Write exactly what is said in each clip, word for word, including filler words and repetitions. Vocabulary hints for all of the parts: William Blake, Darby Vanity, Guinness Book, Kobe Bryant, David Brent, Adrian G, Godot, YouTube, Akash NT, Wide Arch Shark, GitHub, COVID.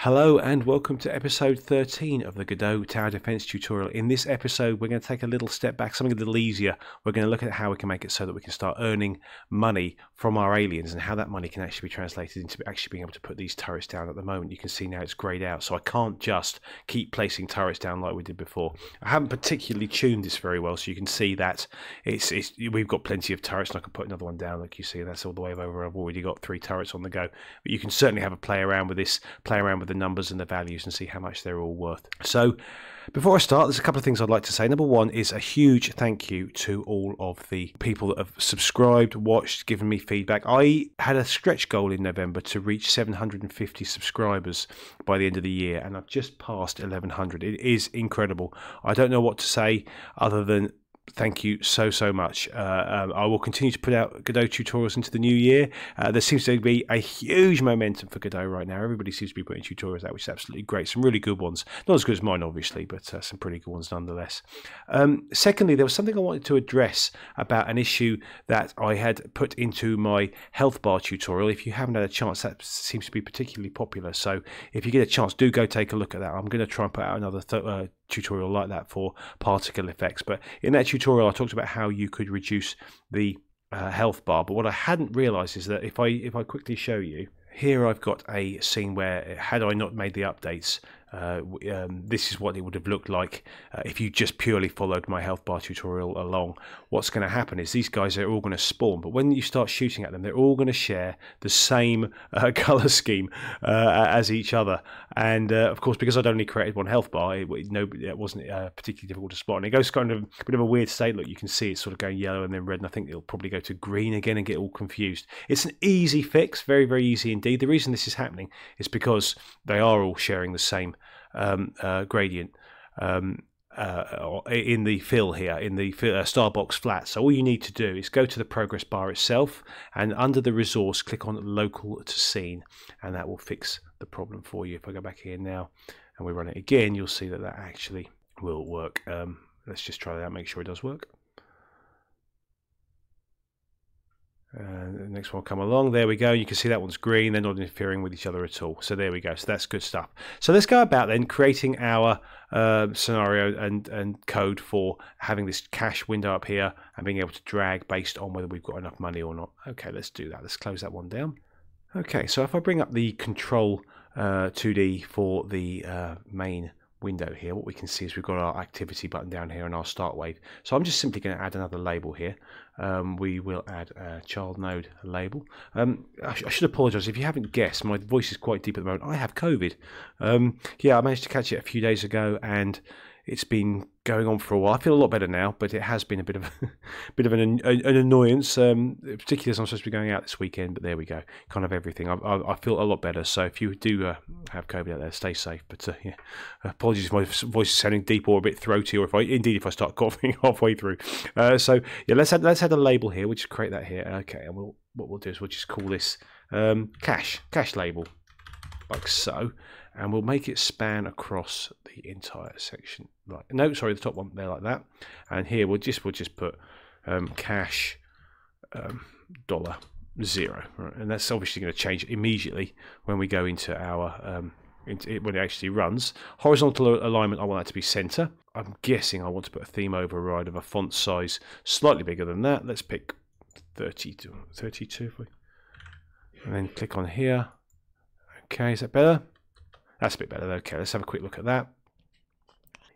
Hello and welcome to episode thirteen of the Godot Tower Defense tutorial. In this episode we're going to take a little step back, something a little easier. We're going to look at how we can make it so that we can start earning money from our aliens and how that money can actually be translated into actually being able to put these turrets down. At the moment you can see now it's grayed out, so I can't just keep placing turrets down like we did before. I haven't particularly tuned this very well, so you can see that it's, it's we've got plenty of turrets, and I can put another one down like you see. That's all the way over. I've already got three turrets on the go, but you can certainly have a play around with this, play around with the numbers and the values and see how much they're all worth. So before I start, there's a couple of things I'd like to say. Number one is a huge thank you to all of the people that have subscribed, watched, given me feedback. I had a stretch goal in November to reach seven hundred fifty subscribers by the end of the year, and I've just passed eleven hundred. It is incredible. I don't know what to say other than thank you so, so much. Uh, um, I will continue to put out Godot tutorials into the new year. Uh, there seems to be a huge momentum for Godot right now. Everybody seems to be putting tutorials out, which is absolutely great. Some really good ones. Not as good as mine, obviously, but uh, some pretty good ones nonetheless. Um, secondly, there was something I wanted to address about an issue that I had put into my health bar tutorial. If you haven't had a chance, that seems to be particularly popular. So if you get a chance, do go take a look at that. I'm going to try and put out another tutorial. tutorial like that for particle effects, but in that tutorial I talked about how you could reduce the uh, health bar. But what I hadn't realized is that if I if I quickly show you here, I've got a scene where had I not made the updates, uh, um, this is what it would have looked like uh, if you just purely followed my health bar tutorial along. What's going to happen is these guys are all going to spawn, but when you start shooting at them, they're all going to share the same uh, color scheme uh, as each other. And uh, of course, because I'd only created one health bar, it, it, no, it wasn't uh, particularly difficult to spot. And it goes kind of a bit of a weird state. Look, you can see it's sort of going yellow and then red, and I think it'll probably go to green again and get all confused. It's an easy fix, very, very easy indeed. The reason this is happening is because they are all sharing the same um, uh, gradient um, uh, in the fill here, in the uh, Starbox flat. So all you need to do is go to the progress bar itself, and under the resource, click on local to scene, and that will fix the problem for you. If I go back here now and we run it again, you'll see that that actually will work. Um, let's just try that out, make sure it does work. And the next one will come along. There we go. You can see that one's green. They're not interfering with each other at all. So there we go. So that's good stuff. So let's go about then creating our uh, scenario and, and code for having this cache window up here and being able to drag based on whether we've got enough money or not. Okay, let's do that. Let's close that one down. Okay, so if I bring up the control uh, two D for the uh, main window here, what we can see is we've got our activity button down here and our start wave. So I'm just simply going to add another label here. Um, we will add a child node label. Um, I, sh I should apologise if you haven't guessed. My voice is quite deep at the moment. I have COVID. Um, yeah, I managed to catch it a few days ago, and it's been going on for a while. I feel a lot better now, but it has been a bit of a bit of an, an annoyance, um, particularly as I'm supposed to be going out this weekend. But there we go, kind of everything. I, I, I feel a lot better. So if you do uh, have COVID out there, stay safe. But uh, yeah, apologies if my voice is sounding deep or a bit throaty, or if I indeed if I start coughing halfway through. Uh, so yeah, let's add, let's add a label here. We'll just create that here. Okay, and we'll what we'll do is we'll just call this um, cache cache label, like so, and we'll make it span across the entire section. Right, no, sorry, the top one there, like that. And here we'll just we'll just put um, cash um, dollar zero, right? And that's obviously going to change immediately when we go into our um, into it, when it actually runs. Horizontal alignment, I want that to be center. I'm guessing I want to put a theme override of a font size slightly bigger than that. Let's pick thirty-two, thirty-two, if we, and then click on here. Okay, is that better? That's a bit better. Okay, let's have a quick look at that.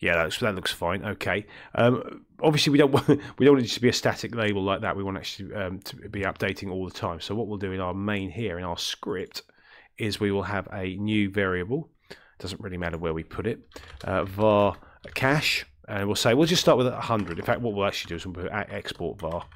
Yeah, that looks, that looks fine. Okay, um, obviously we don't want we don't want it to be a static label like that. We want actually um, to be updating all the time. So what we'll do in our main here in our script is we will have a new variable. Doesn't really matter where we put it. Uh, var cache, and we'll say we'll just start with one hundred. In fact, what we'll actually do is we'll put export var.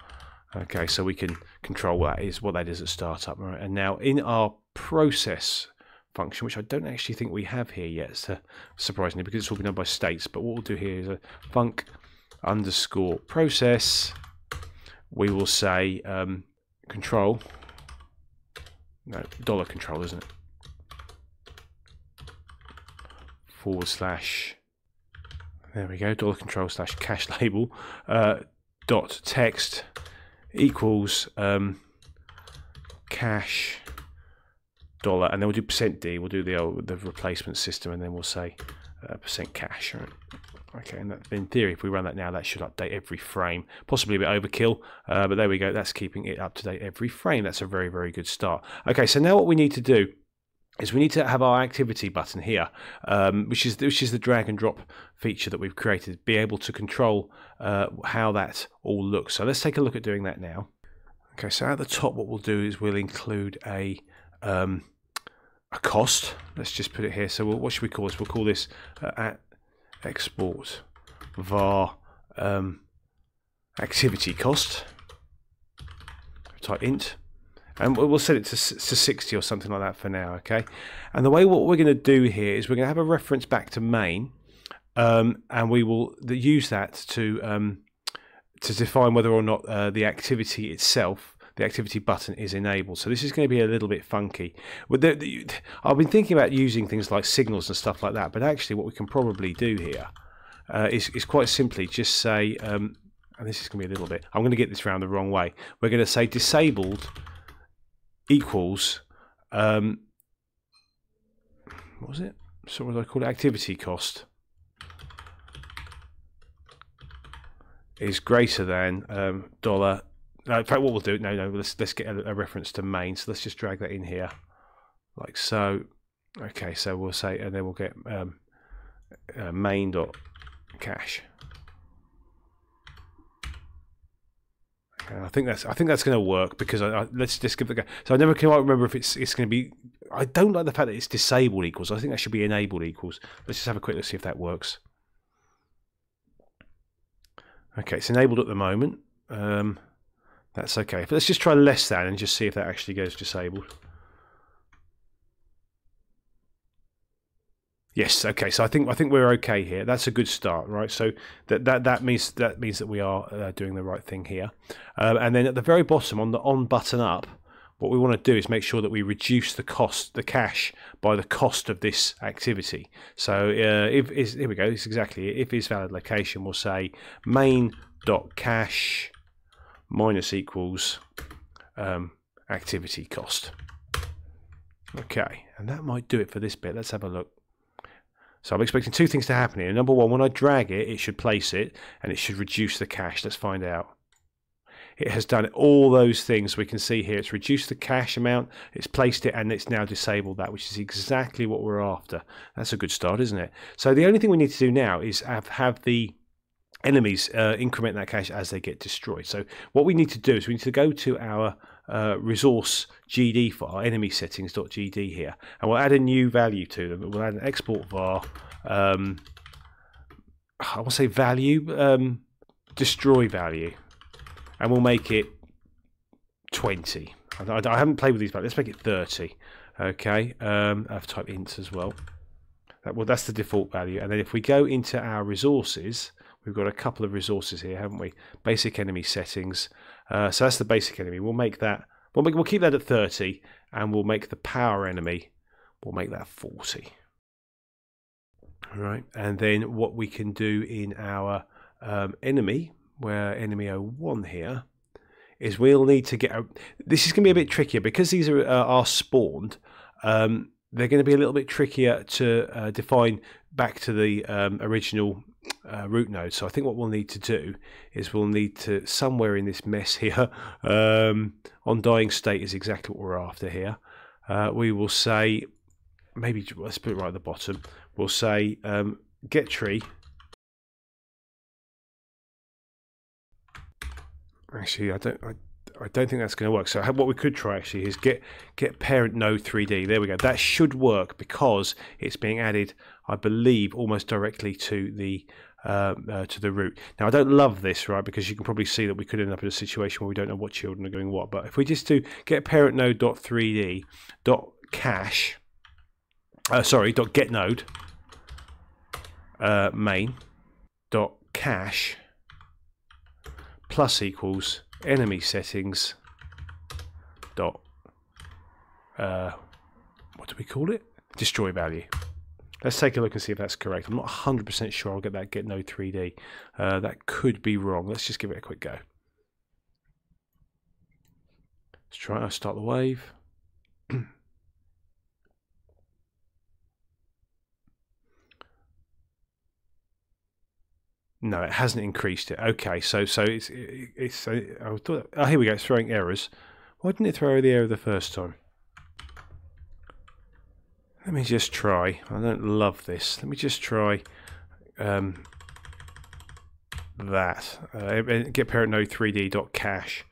Okay, so we can control what that is, what that is at startup. Right, and now in our process function, which I don't actually think we have here yet, so surprisingly, because it's all been done by states. But what we'll do here is a func underscore process. We will say um, control, no, dollar control, isn't it? Forward slash, there we go, dollar control slash cache label uh, dot text equals um, cache dollar, and then we'll do percent D. We'll do the old, the replacement system, and then we'll say uh, percent cash. Right? Okay, and that, in theory, if we run that now, that should update every frame. Possibly a bit overkill, uh, but there we go. That's keeping it up to date every frame. That's a very, very good start. Okay, so now what we need to do is we need to have our activity button here, um, which is which is the drag and drop feature that we've created. Be able to control uh, how that all looks. So let's take a look at doing that now. Okay, so at the top, what we'll do is we'll include a um, a cost. Let's just put it here. So we'll, what should we call this? We'll call this uh, at export var um, activity cost. Type int. And we'll set it to sixty or something like that for now, okay? And the way what we're going to do here is we're going to have a reference back to main, um, and we will use that to um, to define whether or not uh, the activity itself, the activity button, is enabled. So this is going to be a little bit funky. I've been thinking about using things like signals and stuff like that, but actually what we can probably do here uh, is, is quite simply just say, um, and this is going to be a little bit, I'm going to get this round the wrong way. We're going to say disabled equals, um, what was it? So what did I call it? Activity cost is greater than um, dollar. No, in fact, what we'll do? No, no. Let's let's get a, a reference to main. So let's just drag that in here, like so. Okay, so we'll say, and then we'll get um, uh, main dot cash. I think that's I think that's going to work, because I, I, let's just give it a go. So I never can quite remember if it's it's going to be. I don't like the fact that it's disabled equals. I think that should be enabled equals. Let's just have a quick look, see if that works. Okay, it's enabled at the moment. Um, that's okay. But let's just try less than and just see if that actually goes disabled. Yes. Okay. So I think I think we're okay here. That's a good start, right? So that that that means that means that we are uh, doing the right thing here. Um, and then at the very bottom, on the on button up, what we want to do is make sure that we reduce the cost, the cash, by the cost of this activity. So uh, if is here we go. It's exactly if is valid location. We'll say main dot cash minus equals um, activity cost. Okay, and that might do it for this bit. Let's have a look. So I'm expecting two things to happen here. Number one, when I drag it, it should place it, and it should reduce the cache. Let's find out. It has done all those things we can see here. It's reduced the cache amount, it's placed it, and it's now disabled that, which is exactly what we're after. That's a good start, isn't it? So the only thing we need to do now is have, have the enemies uh, increment that cache as they get destroyed. So what we need to do is we need to go to our Uh, resource G D file, enemy settings dot G D here, and we'll add a new value to them. We'll add an export var, um, I will say value, um, destroy value, and we'll make it twenty. I, I, I haven't played with these, but let's make it thirty. Okay, um, I've typed int as well. That, well, that's the default value, and then if we go into our resources, we've got a couple of resources here, haven't we? Basic enemy settings. Uh, so that's the basic enemy. We'll make that. We'll, make, we'll keep that at thirty, and we'll make the power enemy. We'll make that forty. All right. And then what we can do in our um, enemy, where enemy oh one here, is we'll need to get. A, this is going to be a bit trickier because these are uh, are spawned. Um, they're going to be a little bit trickier to uh, define back to the um, original. Uh, root node. So I think what we'll need to do is we'll need to somewhere in this mess here, um, on dying state is exactly what we're after here. Uh, we will say, maybe let's put it right at the bottom. We'll say um, get tree. Actually, I don't. I, I don't think that's going to work. So what we could try actually is get get parent node three D. There we go. That should work because it's being added, I believe, almost directly to the uh, uh, to the root. Now I don't love this, right? Because you can probably see that we could end up in a situation where we don't know what children are doing what. But if we just do get parent node dot three D dot cache, uh, sorry dot get node uh, main dot cache plus equals enemy settings dot uh what do we call it, destroy value. Let's take a look and see if that's correct. I'm not one hundred percent sure I'll get that get node three D. Uh, that could be wrong. Let's just give it a quick go. Let's try. I'll start the wave. No, it hasn't increased it. Okay, so so it's it's. I thought. Oh, here we go. It's throwing errors. Why didn't it throw the error the first time? Let me just try. I don't love this. Let me just try um, that. Uh, get parent node three D dot cache.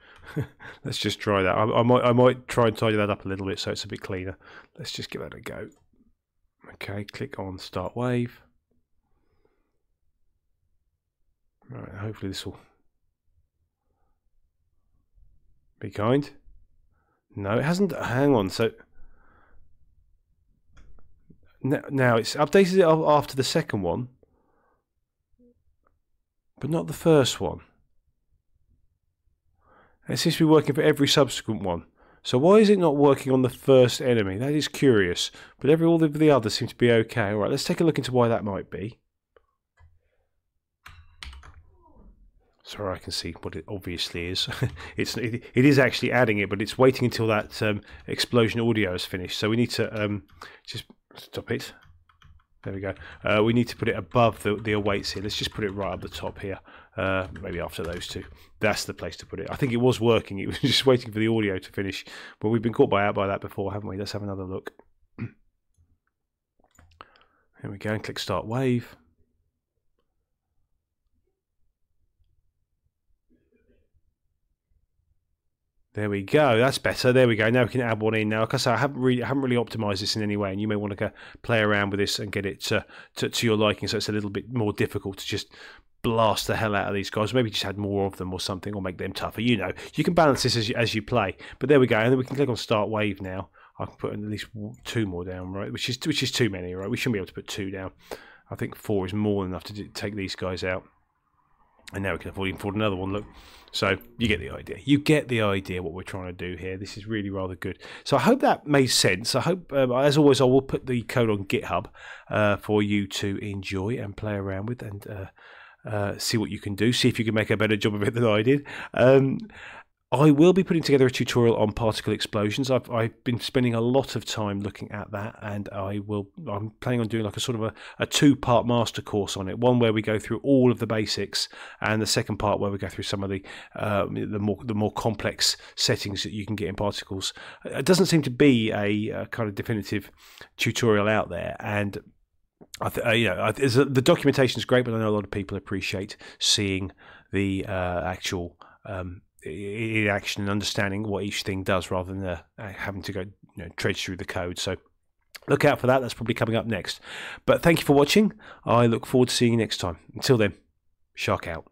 Let's just try that. I, I might I might try and tidy that up a little bit so it's a bit cleaner. Let's just give that a go. Okay, click on start wave. Right, hopefully this will be kind. No, it hasn't. Hang on. So now it's updated it after the second one, but not the first one. It seems to be working for every subsequent one. So why is it not working on the first enemy? That is curious. But every all of the others seem to be okay. All right, let's take a look into why that might be. Sorry, I can see what it obviously is. it's it, it is actually adding it, but it's waiting until that um, explosion audio is finished. So we need to um, just stop it. There we go. Uh, we need to put it above the, the awaits here. Let's just put it right up the top here. Uh, maybe after those two. That's the place to put it. I think it was working. It was just waiting for the audio to finish. But we've been caught by out by that before, haven't we? Let's have another look. Here we go. And click Start Wave. There we go. That's better. There we go. Now we can add one in. Now, like I said, I haven't really, I haven't really optimized this in any way, and you may want to go play around with this and get it to, to to your liking. So it's a little bit more difficult to just blast the hell out of these guys. Maybe just add more of them or something, or make them tougher. You know, you can balance this as you, as you play. But there we go. And then we can click on Start Wave now. I can put at least two more down, right? Which is which is too many, right? We shouldn't be able to put two down. I think four is more than enough to take these guys out. And now we can afford, even afford another one, look. So you get the idea. You get the idea what we're trying to do here. This is really rather good. So I hope that made sense. I hope, um, as always, I will put the code on GitHub uh, for you to enjoy and play around with and uh, uh, see what you can do. See if you can make a better job of it than I did. Um, I will be putting together a tutorial on particle explosions. I've, I've been spending a lot of time looking at that, and I will. I'm planning on doing like a sort of a, a two-part master course on it. One where we go through all of the basics, and the second part where we go through some of the um, the more the more complex settings that you can get in particles. It doesn't seem to be a, a kind of definitive tutorial out there, and I th uh, you know I th the documentation is great, but I know a lot of people appreciate seeing the uh, actual. Um, in action and understanding what each thing does rather than uh, having to go you know, trudge through the code. So look out for that. That's probably coming up next. But thank you for watching. I look forward to seeing you next time. Until then, shark out.